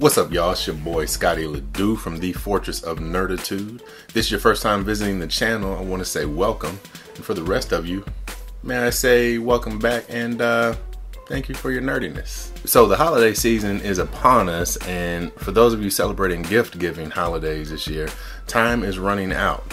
What's up, y'all? It's your boy Scotty Ledoux from the Fortress of Nerditude. If this is your first time visiting the channel, I want to say welcome, and for the rest of you, may I say welcome back and thank you for your nerdiness. So the holiday season is upon us, and for those of you celebrating gift-giving holidays this year, time is running out.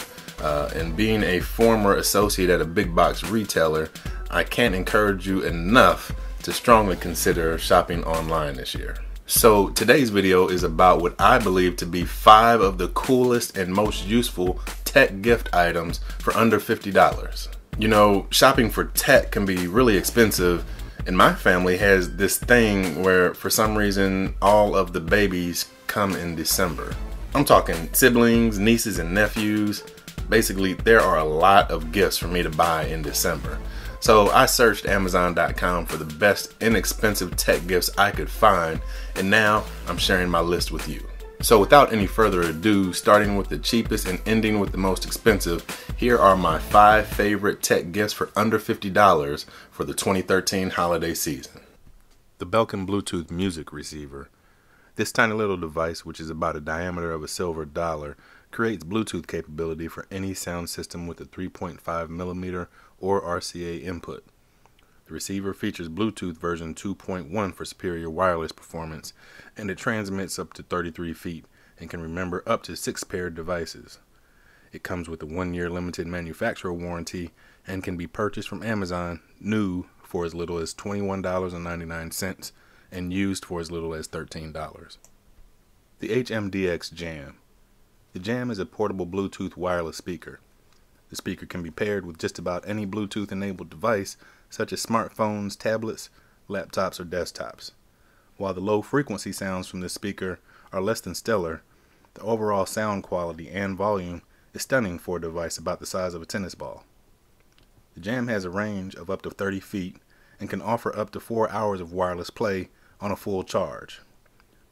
And being a former associate at a big box retailer, I can't encourage you enough to strongly consider shopping online this year. So today's video is about what I believe to be 5 of the coolest and most useful tech gift items for under $50. You know, shopping for tech can be really expensive, and my family has this thing where for some reason all of the babies come in December. I'm talking siblings, nieces, and nephews. Basically, there are a lot of gifts for me to buy in December. So I searched Amazon.com for the best inexpensive tech gifts I could find, and now I'm sharing my list with you. So without any further ado, starting with the cheapest and ending with the most expensive, here are my 5 favorite tech gifts for under $50 for the 2013 holiday season. The Belkin Bluetooth music receiver. This tiny little device, which is about the diameter of a silver dollar, creates Bluetooth capability for any sound system with a 3.5mm or RCA input. The receiver features Bluetooth version 2.1 for superior wireless performance, and it transmits up to 33 feet and can remember up to 6 paired devices. It comes with a 1-year limited manufacturer warranty and can be purchased from Amazon new for as little as $21.99 and used for as little as $13. The HMDX Jam. The Jam is a portable Bluetooth wireless speaker. The speaker can be paired with just about any Bluetooth-enabled device, such as smartphones, tablets, laptops, or desktops. While the low-frequency sounds from this speaker are less than stellar, the overall sound quality and volume is stunning for a device about the size of a tennis ball. The Jam has a range of up to 30 feet and can offer up to 4 hours of wireless play on a full charge.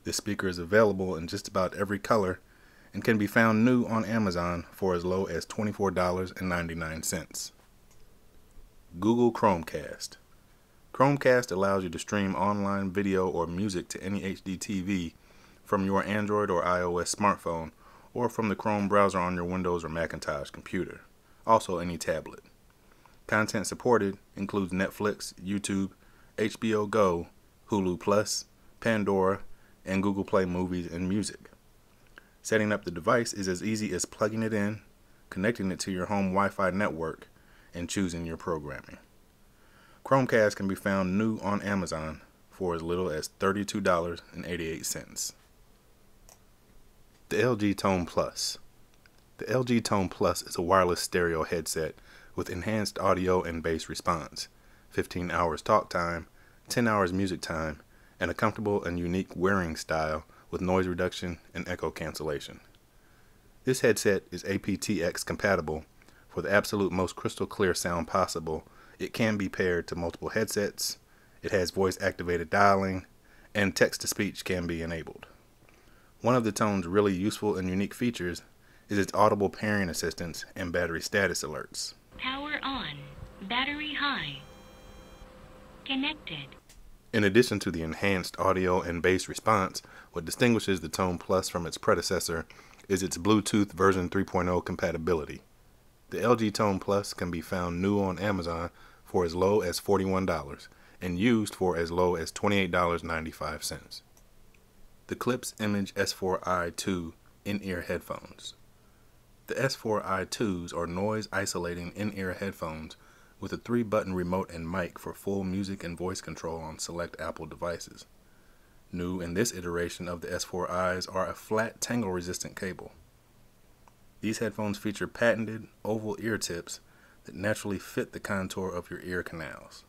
This speaker is available in just about every color and can be found new on Amazon for as low as $24.99. Google Chromecast. Chromecast allows you to stream online video or music to any HD TV from your Android or iOS smartphone, or from the Chrome browser on your Windows or Macintosh computer, also any tablet. Content supported includes Netflix, YouTube, HBO Go, Hulu Plus, Pandora, and Google Play movies and music. Setting up the device is as easy as plugging it in, connecting it to your home Wi-Fi network, and choosing your programming. Chromecast can be found new on Amazon for as little as $32.88. The LG Tone Plus. The LG Tone Plus is a wireless stereo headset with enhanced audio and bass response, 15 hours talk time, 10 hours music time, and a comfortable and unique wearing style with noise reduction and echo cancellation. This headset is aptX compatible. For the absolute most crystal clear sound possible, it can be paired to multiple headsets, it has voice activated dialing, and text-to-speech can be enabled. One of the Tone's really useful and unique features is its audible pairing assistance and battery status alerts. Power on. Battery high. Connected. In addition to the enhanced audio and bass response, what distinguishes the Tone Plus from its predecessor is its Bluetooth version 3.0 compatibility. The LG Tone Plus can be found new on Amazon for as low as $41 and used for as low as $28.95. The Klipsch Image S4i2 in-ear headphones. The S4i2s are noise isolating in-ear headphones with a 3-button remote and mic for full music and voice control on select Apple devices. New in this iteration of the S4i's are a flat, tangle-resistant cable. These headphones feature patented, oval ear tips that naturally fit the contour of your ear canals.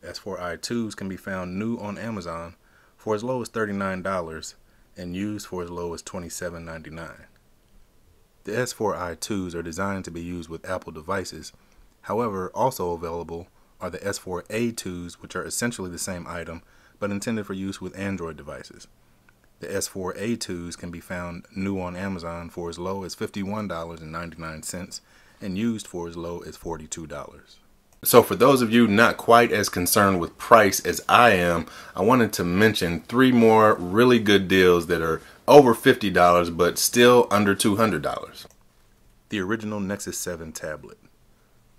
The S4i2's can be found new on Amazon for as low as $39 and used for as low as $27.99. The S4i2's are designed to be used with Apple devices. However, also available are the S4a2s, which are essentially the same item, but intended for use with Android devices. The S4a2s can be found new on Amazon for as low as $51.99 and used for as low as $42. So for those of you not quite as concerned with price as I am, I wanted to mention three more really good deals that are over $50 but still under $200. The original Nexus 7 tablet.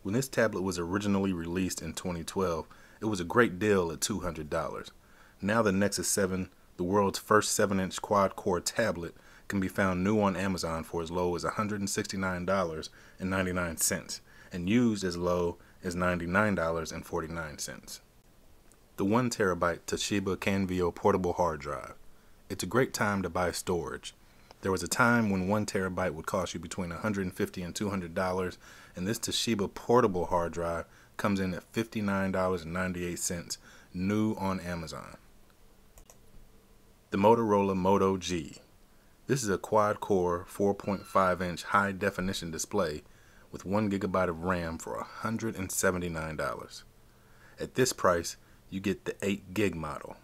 When this tablet was originally released in 2012, it was a great deal at $200. Now the Nexus 7, the world's first 7-inch quad-core tablet, can be found new on Amazon for as low as $169.99 and used as low as $99.49. The 1TB Toshiba Canvio portable hard drive. It's a great time to buy storage. There was a time when 1TB would cost you between $150 and $200, and this Toshiba portable hard drive comes in at $59.98, new on Amazon. The Motorola Moto G. This is a quad-core 4.5-inch high-definition display with 1GB of RAM for $179. At this price, you get the 8GB model.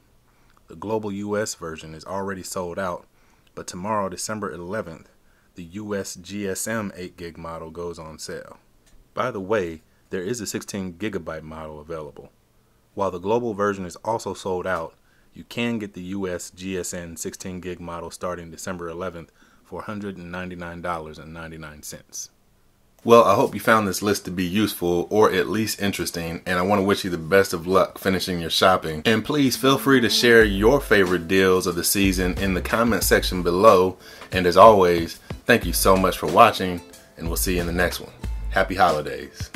The global US version is already sold out, but tomorrow, December 11th, the US GSM 8GB model goes on sale. By the way, there is a 16GB model available. While the global version is also sold out, you can get the US GSM 16GB model starting December 11th for $199.99. Well, I hope you found this list to be useful or at least interesting, and I want to wish you the best of luck finishing your shopping. And please feel free to share your favorite deals of the season in the comment section below. And as always, thank you so much for watching, and we'll see you in the next one. Happy holidays.